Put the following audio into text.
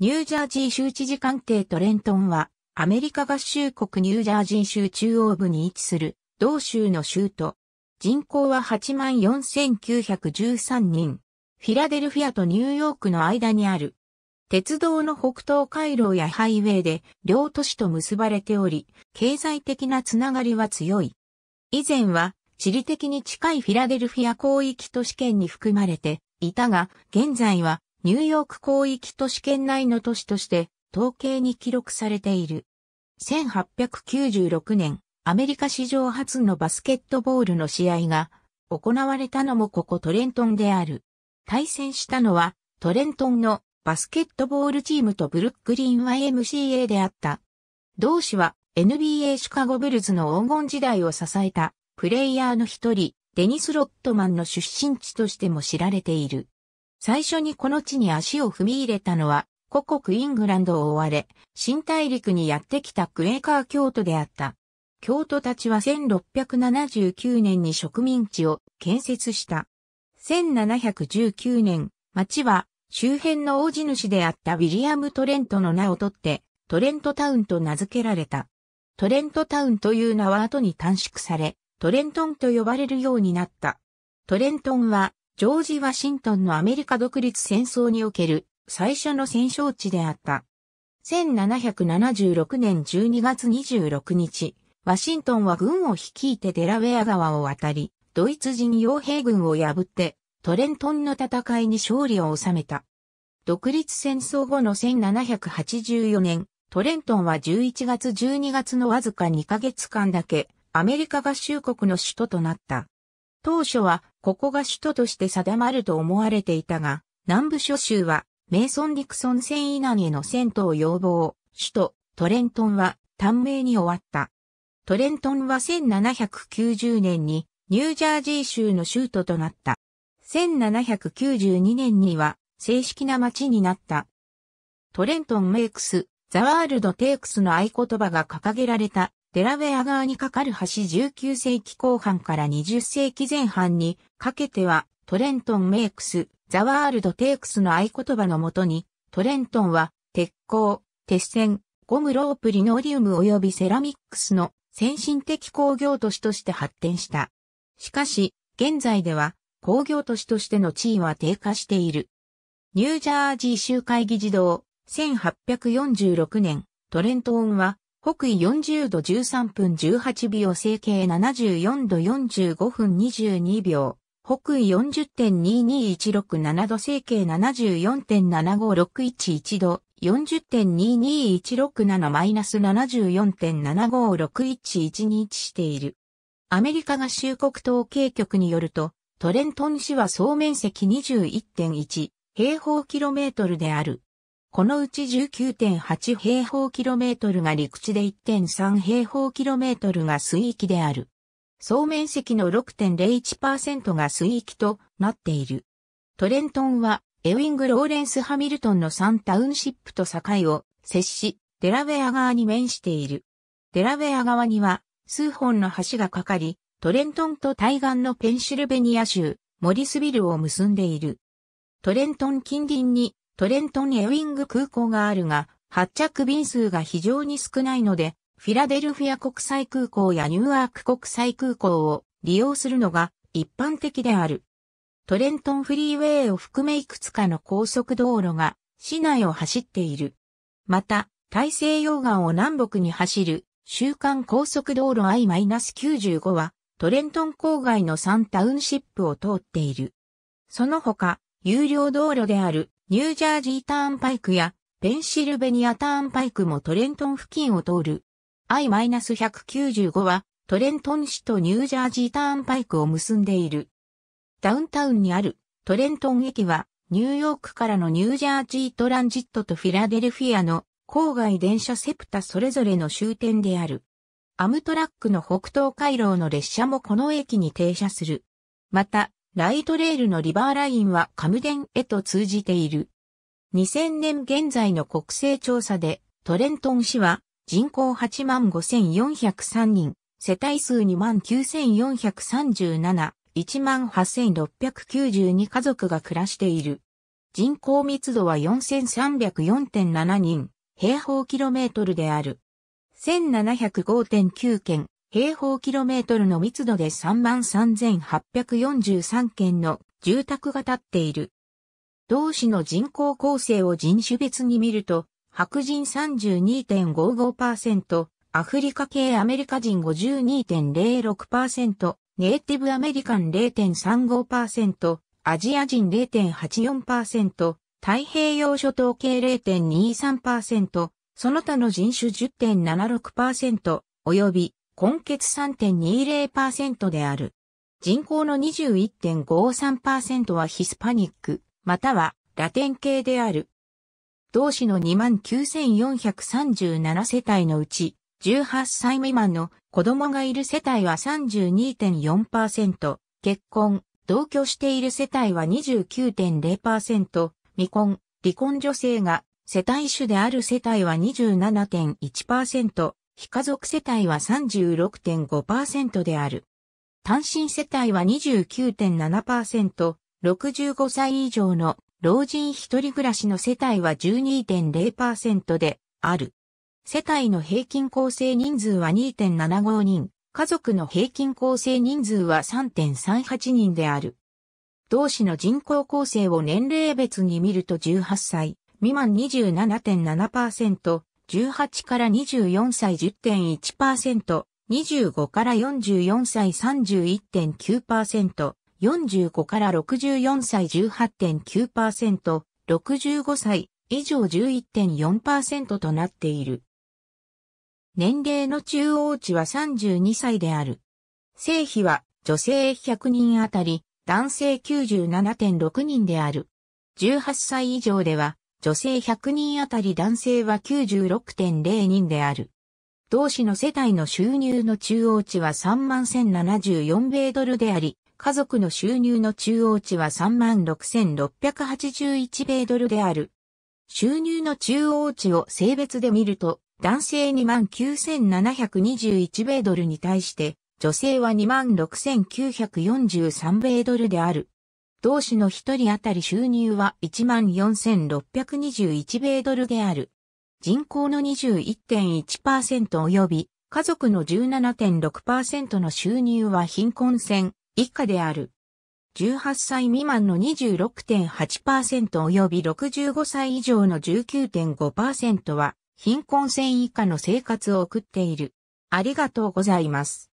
ニュージャージー州知事官邸トレントンは、アメリカ合衆国ニュージャージー州中央部に位置する、同州の州都。人口は 84,913 人。フィラデルフィアとニューヨークの間にある。鉄道の北東回廊やハイウェイで両都市と結ばれており、経済的なつながりは強い。以前は地理的に近いフィラデルフィア広域都市圏に含まれていたが、現在はニューヨーク広域都市圏内の都市として統計に記録されている。1896年、アメリカ史上初のバスケットボールの試合が行われたのもここトレントンである。対戦したのはトレントンのバスケットボールチームとブルックリン YMCA であった。同氏は NBA シカゴブルズの黄金時代を支えたプレイヤーの一人、デニス・ロッドマンの出身地としても知られている。最初にこの地に足を踏み入れたのは故国イングランドを追われ、新大陸にやってきたクレーカー教徒であった。教徒たちは1679年に植民地を建設した。1719年、町は周辺の大地主であったウィリアム・トレントの名を取って、トレントタウンと名付けられた。トレントタウンという名は後に短縮され、トレントンと呼ばれるようになった。トレントンは、ジョージ・ワシントンのアメリカ独立戦争における最初の戦勝地であった。1776年12月26日、ワシントンは軍を率いてデラウェア川を渡り、ドイツ人傭兵軍を破って、トレントンの戦いに勝利を収めた。独立戦争後の1784年、トレントンは11月12月のわずか2ヶ月間だけ、アメリカ合衆国の首都となった。当初は、ここが首都として定まると思われていたが、南部諸州は、メイソン・ディクソン線以南への遷都を要望、首都、トレントンは、短命に終わった。トレントンは1790年に、ニュージャージー州の州都となった。1792年には正式な町になった。トレントンメイクス、ザワールドテイクスの合言葉が掲げられたデラウェア川に架かる橋19世紀後半から20世紀前半にかけてはトレントンメイクス、ザワールドテイクスの合言葉のもとにトレントンは鉄鋼、鉄線、ゴムロープリノリウム及びセラミックスの先進的工業都市として発展した。しかし、現在では工業都市としての地位は低下している。ニュージャージー州会議事堂、1846年、トレントンは北緯40度13分18秒、西経74度45分22秒、北緯 40.22167 度、西経 74.75611 度、40.22167-74.75611 に位置している。アメリカ合衆国統計局によると、トレントン市は総面積 21.1 平方キロメートルである。このうち 19.8 平方キロメートルが陸地で 1.3 平方キロメートルが水域である。総面積の 6.01% が水域となっている。トレントンは、エウィング・ローレンス・ハミルトンの3タウンシップと境を接し、デラウェア川に面している。デラウェア川には、数本の橋がかかり、トレントンと対岸のペンシルベニア州、モリスビルを結んでいる。トレントン近隣にトレントンエウィング空港があるが、発着便数が非常に少ないので、フィラデルフィア国際空港やニューアーク国際空港を利用するのが一般的である。トレントンフリーウェイを含めいくつかの高速道路が市内を走っている。また、大西洋岸を南北に走る。州間高速道路 I-95 はトレントン郊外の3タウンシップを通っている。その他、有料道路であるニュージャージーターンパイクやペンシルベニアターンパイクもトレントン付近を通る。I-195 はトレントン市とニュージャージーターンパイクを結んでいる。ダウンタウンにあるトレントン駅はニューヨークからのニュージャージートランジットとフィラデルフィアの郊外電車セプタそれぞれの終点である。アムトラックの北東回廊の列車もこの駅に停車する。また、ライトレールのリバーラインはカムデンへと通じている。2000年現在の国勢調査で、トレントン市は人口 85,403 人、世帯数 29,437、18,692 家族が暮らしている。人口密度は 4304.7 人、平方キロメートルである。1705.9 件、平方キロメートルの密度で 33,843 件の住宅が建っている。同市の人口構成を人種別に見ると、白人 32.55%、アフリカ系アメリカ人 52.06%、ネイティブアメリカン 0.35%、アジア人 0.84%、太平洋諸島系 0.23%、その他の人種 10.76%、及び混血 3.20% である。人口の 21.53% はヒスパニック、またはラテン系である。同市の 29,437 世帯のうち、18歳未満の子供がいる世帯は 32.4%、結婚、同居している世帯は 29.0%、未婚、離婚女性が世帯主である世帯は 27.1%、非家族世帯は 36.5% である。単身世帯は 29.7%、65歳以上の老人一人暮らしの世帯は 12.0% である。世帯の平均構成人数は 2.75 人、家族の平均構成人数は 3.38 人である。同市の人口構成を年齢別に見ると18歳未満 27.7%、18から24歳 10.1%、25から44歳 31.9%、45から64歳 18.9%、65歳以上 11.4% となっている。年齢の中央値は32歳である。性比は女性100人あたり男性 97.6 人である。18歳以上では女性100人あたり男性は 96.0 人である。同市の世帯の収入の中央値は 31,074 米ドルであり、家族の収入の中央値は 36,681 米ドルである。収入の中央値を性別で見ると、男性 29,721 米ドルに対して、女性は 26,943 米ドルである。同市の一人当たり収入は 14,621 米ドルである。人口の 21.1% 及び、家族の 17.6% の収入は貧困線以下である。18歳未満の 26.8% 及び65歳以上の 19.5% は、貧困線以下の生活を送っている。ありがとうございます。